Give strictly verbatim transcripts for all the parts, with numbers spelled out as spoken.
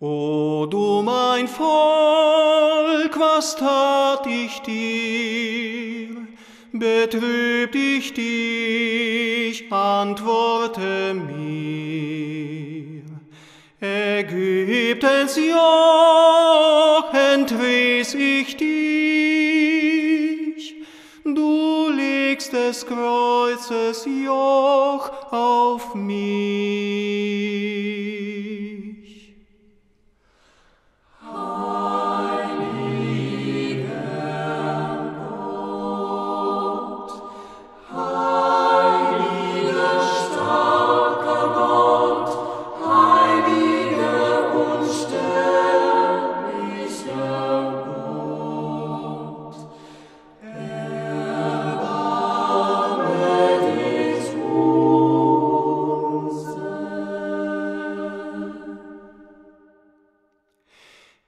O du mein Volk, was tat ich dir? Betrübt ich dich, antworte mir. Ägyptens Joch entriss ich dich, du legst des Kreuzes Joch auf mich.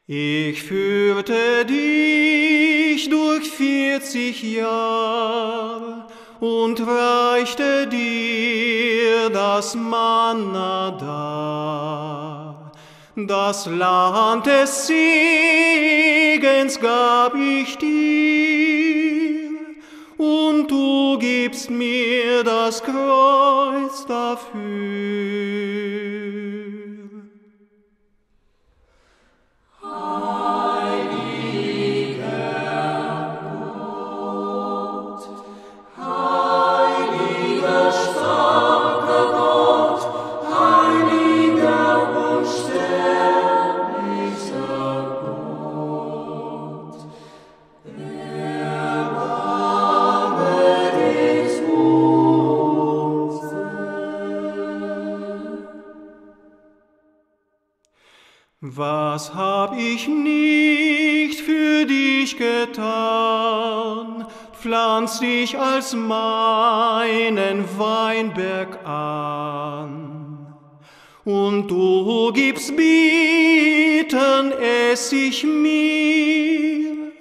Ich führte dich durch vierzig Jahre und reichte dir das Manna dar. Das Land des Segens gab ich dir, und du gibst mir das Kreuz dafür. Was hab ich nicht für dich getan? Pflanz dich als meinen Weinberg an. Und du gibst bieten, ess ich mir,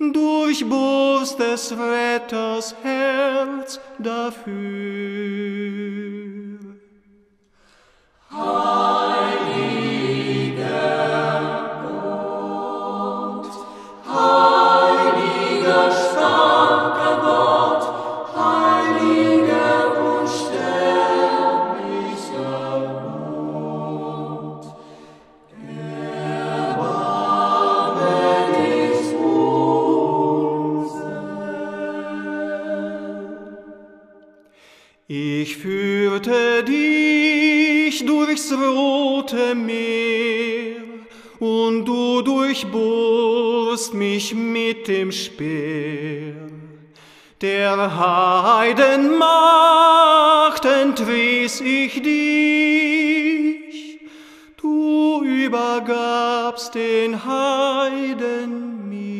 durch Brust des Retters Herz dafür. Ich führte dich durchs rote Meer, und du durchbohrst mich mit dem Speer. Der Heiden Macht entriss ich dich, du übergabst den Heiden mir.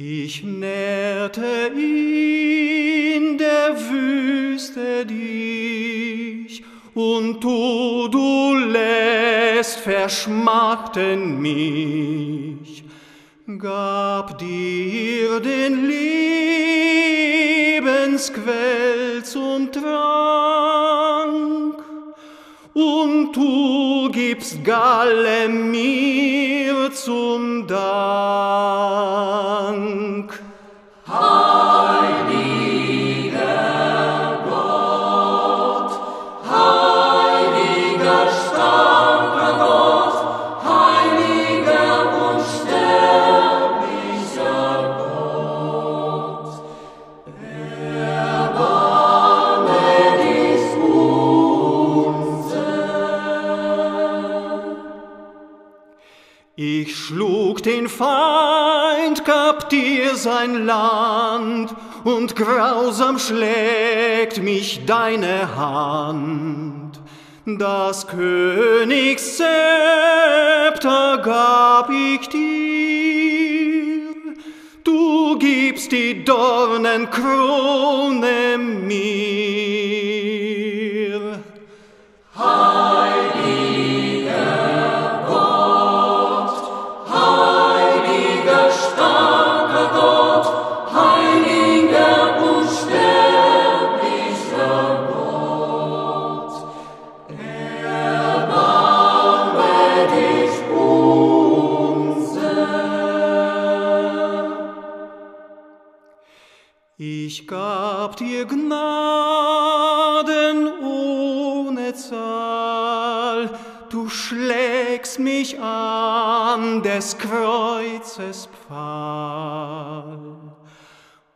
Ich nährte in der Wüste dich, und du, du lässt verschmachten mich, gab dir den Lebensquell zum Trank, und du gibst Galle mir zum Dank. Heiliger Gott, heiliger starker Gott, heiliger unsterblicher Gott, erbarme dich unser. Ich schlug den Feind kaptiv sein Land, und grausam schlägt mich deine Hand. Das Königszepter gab ich dir, du gibst die Dornenkrone mir. Heiliger Gott, heiliger starker Gott, heiliger unsterblicher Gott, ich gab dir Gnaden ohne Zahl, du schlägst mich an des Kreuzes Pfahl.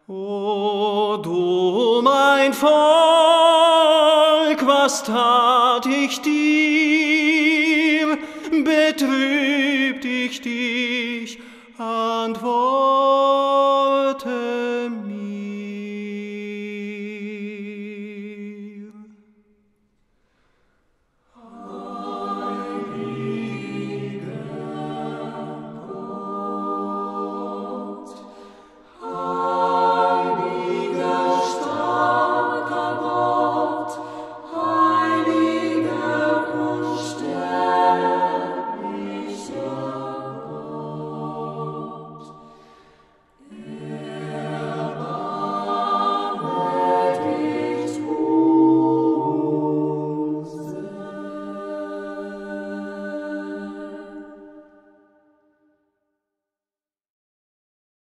O du mein Volk, was tat ich dir? Betrübt ich dich, antworte mir.